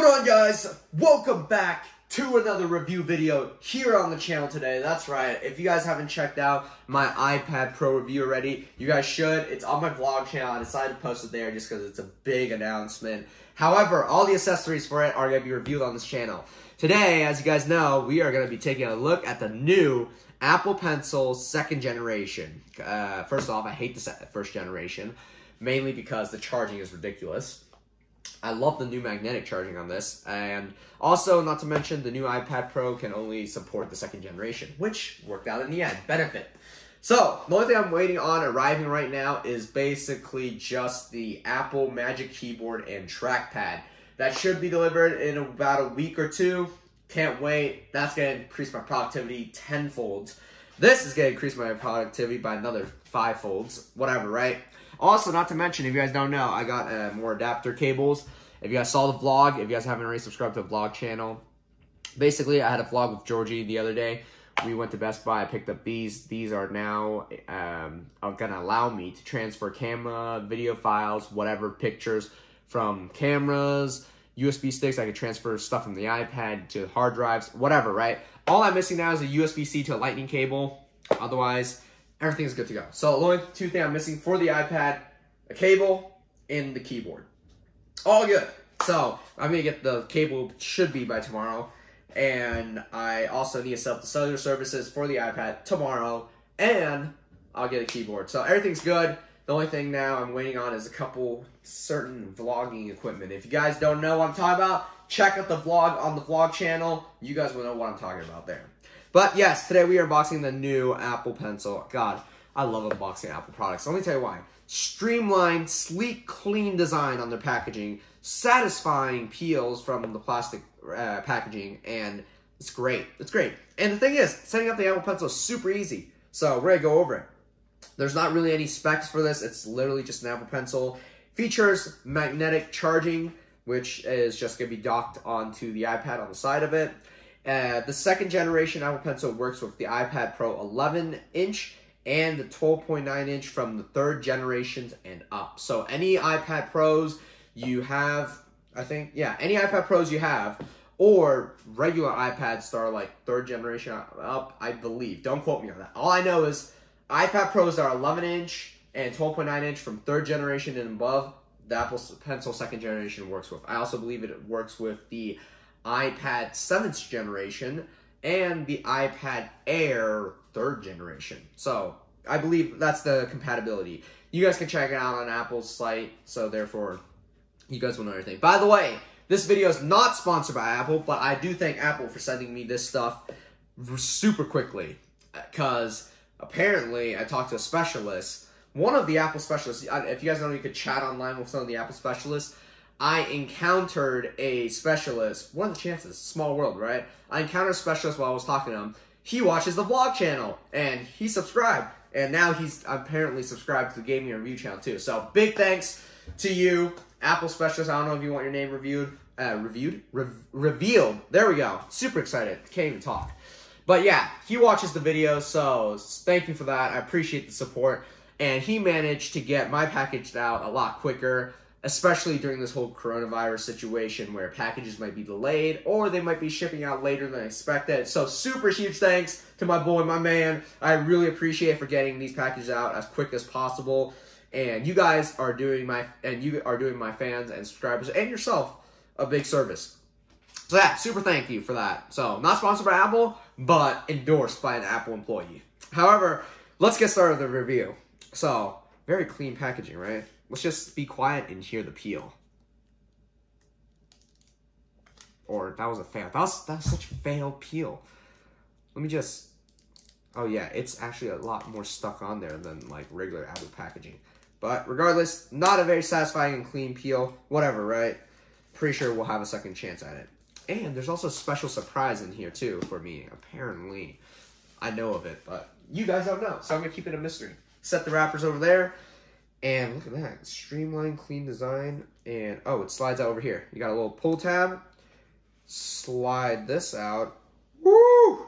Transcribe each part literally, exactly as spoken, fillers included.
going on, guys? Welcome back to another review video here on the channel today. That's right, if you guys haven't checked out my iPad Pro review already, you guys should. It's on my vlog channel. I decided to post it there just because it's a big announcement. However, all the accessories for it are going to be reviewed on this channel. Today, as you guys know, we are going to be taking a look at the new Apple Pencil second generation. Uh, first off, I hate the first generation, mainly because the charging is ridiculous. I love the new magnetic charging on this, and also, not to mention, the new iPad Pro can only support the second generation, which worked out in the end, benefit. So, the only thing I'm waiting on arriving right now is basically just the Apple Magic Keyboard and trackpad. That should be delivered in about a week or two. Can't wait. That's going to increase my productivity tenfold. This is going to increase my productivity by another five folds, whatever, right? Also, not to mention, if you guys don't know, I got uh, more adapter cables. If you guys saw the vlog, if you guys haven't already subscribed to the vlog channel, basically, I had a vlog with Georgie the other day. We went to Best Buy. I picked up these. These are now um, are going to allow me to transfer camera, video files, whatever, pictures from cameras, U S B sticks. I can transfer stuff from the iPad to hard drives, whatever, right? All I'm missing now is a U S B C to a lightning cable. Otherwise, everything is good to go. So the only two things I'm missing for the iPad, a cable and the keyboard. All good. So I'm going to get the cable, should be by tomorrow. And I also need to set up the cellular services for the iPad tomorrow. And I'll get a keyboard. So everything's good. The only thing now I'm waiting on is a couple certain vlogging equipment. If you guys don't know what I'm talking about, check out the vlog on the vlog channel. You guys will know what I'm talking about there. But yes, today we are unboxing the new Apple Pencil. God, I love unboxing Apple products. Let me tell you why. Streamlined, sleek, clean design on their packaging. Satisfying peels from the plastic uh, packaging. And it's great. It's great. And the thing is, setting up the Apple Pencil is super easy. So we're going to go over it. There's not really any specs for this. It's literally just an Apple Pencil. Features magnetic charging, which is just going to be docked onto the iPad on the side of it. Uh, the second generation Apple Pencil works with the iPad Pro eleven inch and the twelve point nine inch from the third generations and up. So any iPad Pros you have, I think, yeah, any iPad Pros you have, or regular iPads that are like third generation up, I believe. Don't quote me on that. All I know is iPad Pros that are eleven inch and twelve point nine inch from third generation and above, the Apple Pencil second generation works with. I also believe it works with the iPad seventh generation and the iPad Air third generation. So I believe that's the compatibility. You guys can check it out on Apple's site, so therefore you guys will know everything. By the way, this video is not sponsored by Apple, but I do thank Apple for sending me this stuff super quickly, because apparently I talked to a specialist, one of the Apple specialists. If you guys know, you could chat online with some of the Apple specialists. I encountered a specialist. What are the chances? Small world, right? I encountered a specialist while I was talking to him. He watches the vlog channel, and he subscribed. And now he's apparently subscribed to the Gaming Review channel, too. So, big thanks to you, Apple specialist. I don't know if you want your name reviewed. Uh, reviewed? Re revealed. There we go. Super excited. Can't even talk. But, yeah, he watches the video, so thank you for that. I appreciate the support. And he managed to get my package out a lot quicker, especially during this whole coronavirus situation where packages might be delayed or they might be shipping out later than expected. So super huge thanks to my boy, my man. I really appreciate for getting these packages out as quick as possible. And you guys are doing my, and you are doing my fans and subscribers and yourself a big service. So yeah, super thank you for that. So not sponsored by Apple, but endorsed by an Apple employee. However, let's get started with the review. So very clean packaging, right? Let's just be quiet and hear the peel. Or that was a fail. That was, that was such a fail peel. Let me just... Oh yeah, it's actually a lot more stuck on there than like regular Apple packaging. But regardless, not a very satisfying and clean peel. Whatever, right? Pretty sure we'll have a second chance at it. And there's also a special surprise in here too for me. Apparently, I know of it, but you guys don't know. So I'm going to keep it a mystery. Set the wrappers over there. And look at that, streamlined, clean design, and oh, it slides out over here. You got a little pull tab, slide this out. Woo!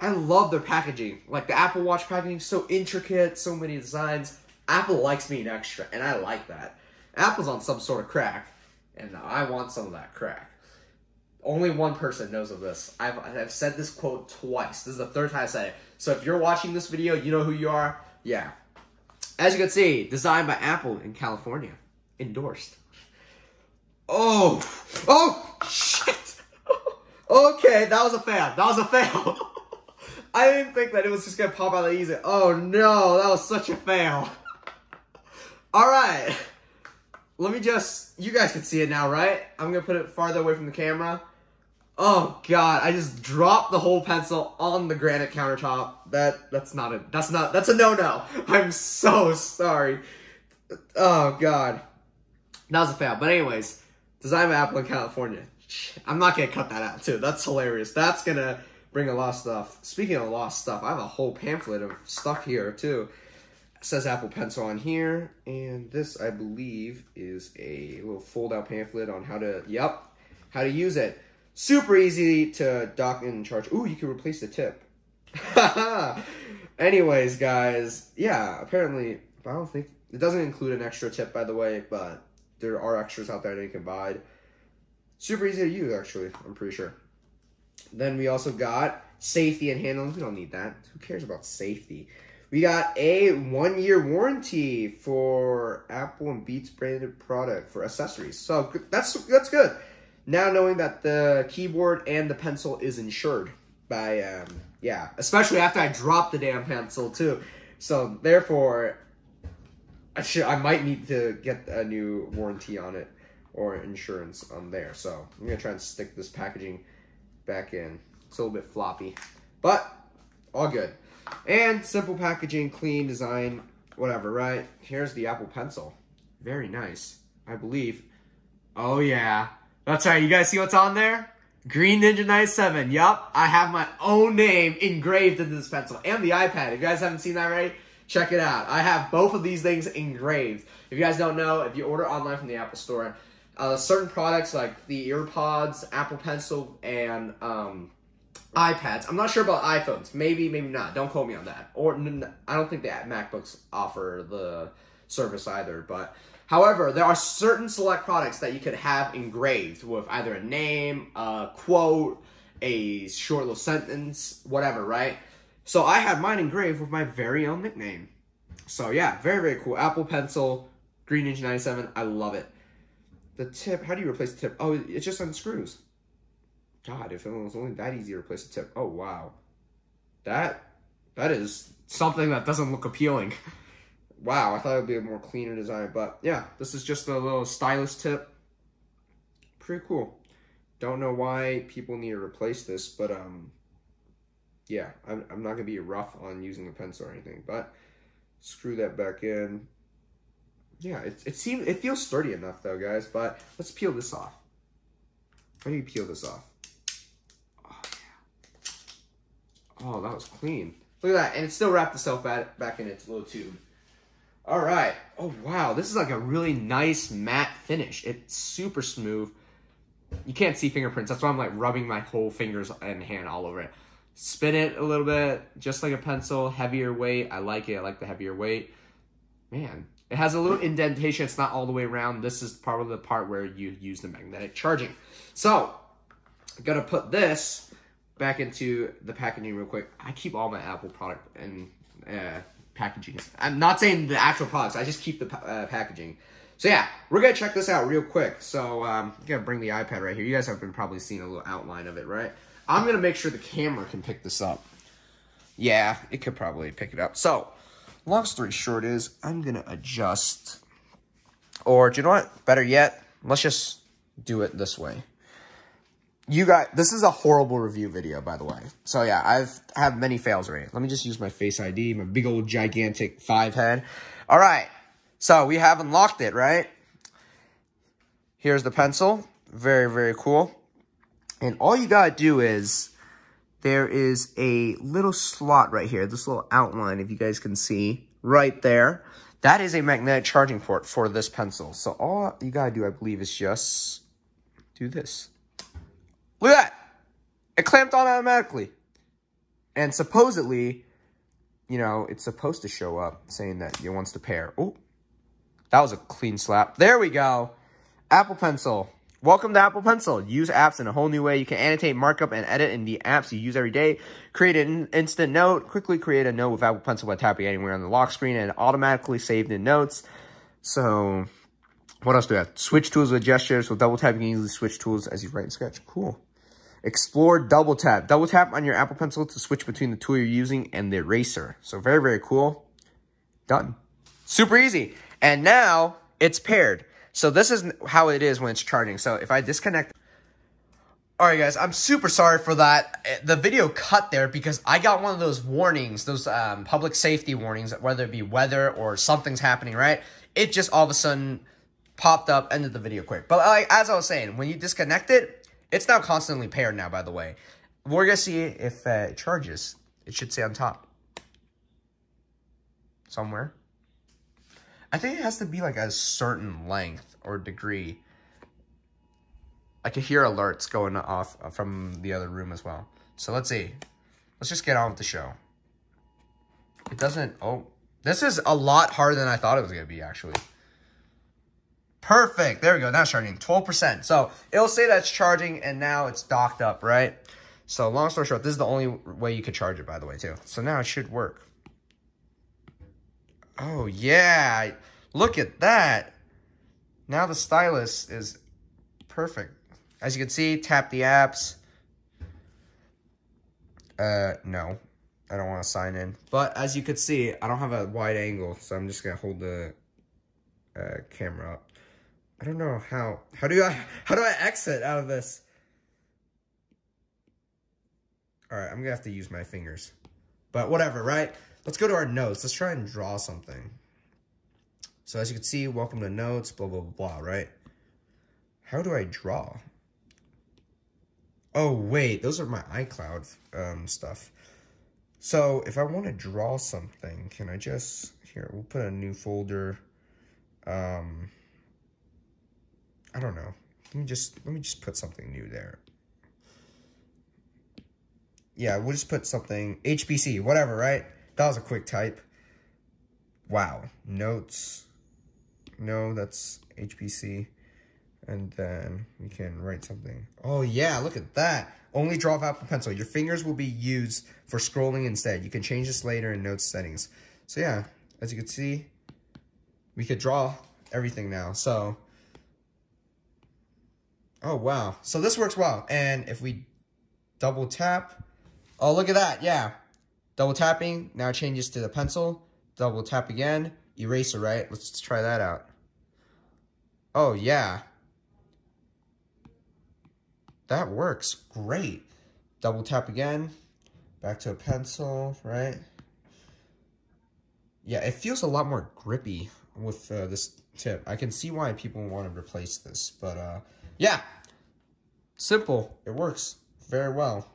I love their packaging. Like the Apple Watch packaging, so intricate, so many designs. Apple likes being extra, and I like that. Apple's on some sort of crack. and I want some of that crack. Only one person knows of this. I've, I've said this quote twice. This is the third time I said it. So if you're watching this video, you know who you are. Yeah. As you can see, designed by Apple in California. Endorsed. Oh. Oh, shit. Okay, that was a fail. That was a fail. I didn't think that it was just going to pop out that easy. Oh, no. That was such a fail. All right. Let me just... You guys can see it now, right? I'm going to put it farther away from the camera. Oh, God. I just dropped the whole pencil on the granite countertop. That That's not a... That's not... That's a no-no. I'm so sorry. Oh, God. That was a fail. But anyways, designed by Apple in California. I'm not going to cut that out, too. That's hilarious. That's going to bring a lot of stuff. Speaking of lost stuff, I have a whole pamphlet of stuff here, too. It says Apple Pencil on here, and this, I believe, is a little fold-out pamphlet on how to, yep, how to use it. Super easy to dock and charge. Ooh, you can replace the tip. Anyways, guys, yeah, apparently, I don't think, it doesn't include an extra tip, by the way, but there are extras out there that you can buy. Super easy to use, actually, I'm pretty sure. Then we also got safety and handling. We don't need that. Who cares about safety? We got a one-year warranty for Apple and Beats branded product for accessories. So that's that's good. Now knowing that the keyboard and the pencil is insured by, um, yeah, especially after I dropped the damn pencil too. So therefore, I should I might need to get a new warranty on it or insurance on there. So I'm gonna try and stick this packaging back in. It's a little bit floppy, but all good. And simple packaging, clean design, whatever, right? Here's the Apple Pencil. Very nice, I believe. Oh, yeah. That's right. You guys see what's on there? Green Ninja ninety-seven. Yup. I have my own name engraved into this pencil and the iPad. If you guys haven't seen that already, check it out. I have both of these things engraved. If you guys don't know, if you order online from the Apple Store, uh, certain products like the EarPods, Apple Pencil, and... Um, iPads. I'm not sure about iPhones. Maybe, maybe not. Don't quote me on that. Or I don't think the MacBooks offer the service either. But however, there are certain select products that you could have engraved with either a name, a quote, a short little sentence, whatever, right? So I had mine engraved with my very own nickname. So yeah, very, very cool. Apple Pencil, Green Ninja ninety-seven. I love it. The tip, how do you replace the tip? Oh, it just unscrews. God, if it was only that easy to replace a tip. Oh, wow. That, that is something that doesn't look appealing. Wow, I thought it would be a more cleaner design. But, yeah, this is just a little stylus tip. Pretty cool. Don't know why people need to replace this, but, um, yeah. I'm, I'm not going to be rough on using the pencil or anything, but screw that back in. Yeah, it, it, seems, it feels sturdy enough, though, guys. But let's peel this off. How do you peel this off? Oh, that was clean. Look at that. And it still wrapped itself back, back in its little tube. All right. Oh, wow. This is like a really nice matte finish. It's super smooth. You can't see fingerprints. That's why I'm like rubbing my whole fingers and hand all over it. Spin it a little bit, just like a pencil. Heavier weight. I like it. I like the heavier weight. Man, it has a little indentation. It's not all the way around. This is probably the part where you use the magnetic charging. So I'm going to put this back into the packaging real quick. I keep all my Apple product and uh, packaging. I'm not saying the actual products. I just keep the uh, packaging. So yeah, we're going to check this out real quick. So um, I'm going to bring the iPad right here. You guys have been probably seeing a little outline of it, right? I'm going to make sure the camera can pick this up. Yeah, it could probably pick it up. So long story short is I'm going to adjust. Or do you know what? Better yet, let's just do it this way. You guys, this is a horrible review video, by the way. So yeah, I've I have many fails already. Let me just use my Face I D, my big old gigantic five head. All right, so we have unlocked it, right? Here's the pencil, very, very cool. And all you gotta do is, there is a little slot right here, this little outline, if you guys can see, right there. That is a magnetic charging port for this pencil. So all you gotta do, I believe, is just do this. Look at that. It clamped on automatically. And supposedly, you know, it's supposed to show up saying that it wants to pair. Oh, that was a clean slap. There we go. Apple Pencil. Welcome to Apple Pencil. Use apps in a whole new way. You can annotate, markup, and edit in the apps you use every day. Create an instant note. Quickly create a note with Apple Pencil by tapping anywhere on the lock screen and automatically saved in notes. So, what else do we have? Switch tools with gestures. So, double tap, you can easily switch tools as you write and sketch. Cool. Explore double tap. Double tap on your Apple Pencil to switch between the tool you're using and the eraser. So, very, very cool. Done. Super easy. And now, it's paired. So this is how it is when it's charging. So if I disconnect. All right, guys, I'm super sorry for that. The video cut there because I got one of those warnings, those um, public safety warnings, whether it be weather or something's happening, right? It just all of a sudden popped up, ended the video quick. But like, as I was saying, when you disconnect it, it's now constantly paired now, by the way. We're going to see if uh, it charges. It should say on top. Somewhere. I think it has to be like a certain length or degree. I could hear alerts going off from the other room as well. So let's see. Let's just get on with the show. It doesn't... Oh, this is a lot harder than I thought it was going to be, actually. Perfect. There we go. Now it's charging. twelve percent. So it'll say that's charging and now it's docked up, right? So long story short, this is the only way you could charge it, by the way, too. So now it should work. Oh, yeah. Look at that. Now the stylus is perfect. As you can see, tap the apps. Uh, no. I don't want to sign in. But as you can see, I don't have a wide angle, so I'm just going to hold the uh, camera up. I don't know how. How do I, how do I exit out of this? All right, I'm going to have to use my fingers. But whatever, right? Let's go to our notes. Let's try and draw something. So as you can see, welcome to notes, blah, blah, blah, blah, right? How do I draw? Oh, wait, those are my iCloud um, stuff. So if I want to draw something, can I just, here, we'll put a new folder. Um, I don't know. Let me just, let me just put something new there. Yeah, we'll just put something, H B C, whatever, right? That was a quick type. Wow. Notes. No, that's H P C. And then we can write something. Oh, yeah. Look at that. Only draw with Apple Pencil. Your fingers will be used for scrolling instead. You can change this later in notes settings. So, yeah. As you can see, we could draw everything now. So, oh, wow. So, this works well. And if we double tap. Oh, look at that. Yeah. Double tapping, now it changes to the pencil. Double tap again, eraser, right? Let's try that out. Oh, yeah. That works great. Double tap again, back to a pencil, right? Yeah, it feels a lot more grippy with uh, this tip. I can see why people want to replace this, but uh, yeah. Simple, it works very well.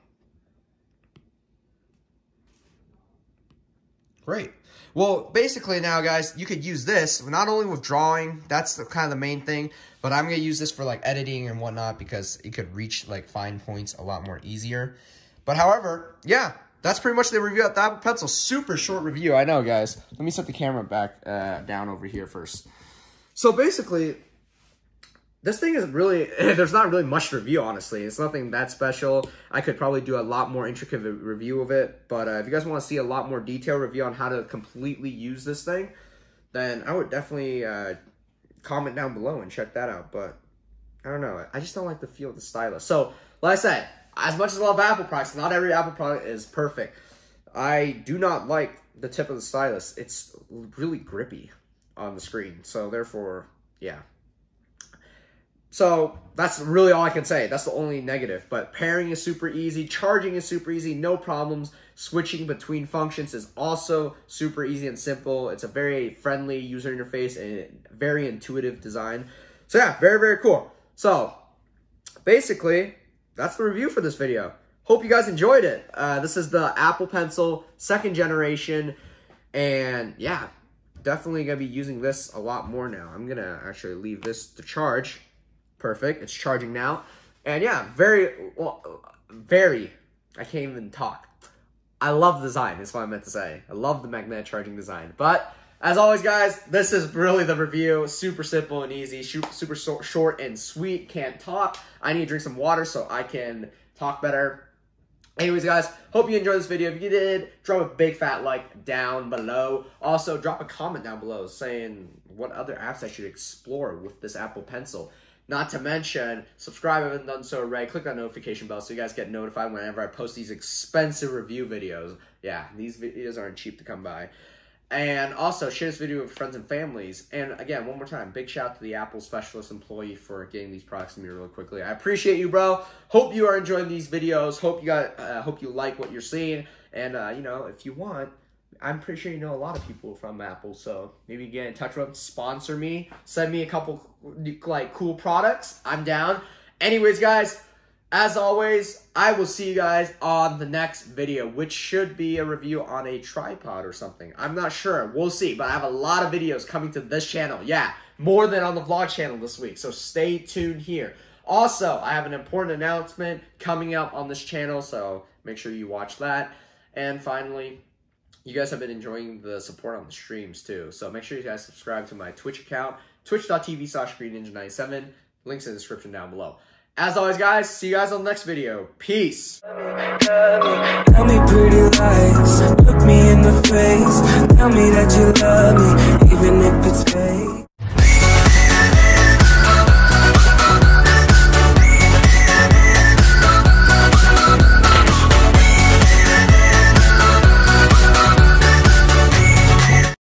Great. Well, basically now, guys, you could use this not only with drawing. That's the kind of the main thing, but I'm going to use this for like editing and whatnot because it could reach like fine points a lot more easier. But however, yeah, that's pretty much the review of the Apple Pencil. Super short review. I know, guys. Let me set the camera back uh, down over here first. So basically, this thing is really, there's not really much to review, honestly. It's nothing that special. I could probably do a lot more intricate review of it. But uh, if you guys want to see a lot more detailed review on how to completely use this thing, then I would definitely uh, comment down below and check that out. But I don't know. I just don't like the feel of the stylus. So, like I said, as much as I love Apple products, not every Apple product is perfect. I do not like the tip of the stylus. It's really grippy on the screen. So, therefore, yeah. So that's really all I can say. That's the only negative. But pairing is super easy. Charging is super easy. No problems. Switching between functions is also super easy and simple. It's a very friendly user interface and very intuitive design. So yeah, very, very cool. So basically, that's the review for this video. Hope you guys enjoyed it. Uh, this is the Apple Pencil second generation. And yeah, definitely going to be using this a lot more now. I'm going to actually leave this to charge. Perfect. It's charging now. And yeah, very, well, very, I can't even talk. I love the design, is what I meant to say. I love the magnetic charging design. But As always, guys, this is really the review. Super simple and easy, super short and sweet. Can't talk. I need to drink some water so I can talk better. Anyways, guys, hope you enjoyed this video. If you did, drop a big fat like down below. Also, drop a comment down below saying what other apps I should explore with this Apple Pencil. Not to mention, subscribe if you haven't done so already. Click that notification bell so you guys get notified whenever I post these expensive review videos. Yeah, these videos aren't cheap to come by. And also, share this video with friends and families. And again, one more time, big shout out to the Apple specialist employee for getting these products to me really quickly. I appreciate you, bro. Hope you are enjoying these videos. Hope you got, uh, hope you like what you're seeing. And, uh, you know, if you want, I'm pretty sure you know a lot of people from Apple. So maybe get in touch with them, sponsor me, send me a couple, like, cool products. I'm down. Anyways, guys, as always, I will see you guys on the next video, which should be a review on a tripod or something. I'm not sure. We'll see. But I have a lot of videos coming to this channel. Yeah, more than on the vlog channel this week. So stay tuned here. Also, I have an important announcement coming up on this channel, so make sure you watch that. And finally, you guys have been enjoying the support on the streams too. So make sure you guys subscribe to my Twitch account, twitch dot t v slash green ninja ninety-seven. Links in the description down below. As always, guys, see you guys on the next video. Peace. Tell me pretty lies, look me in the face, tell me that you love me, even if it's fake.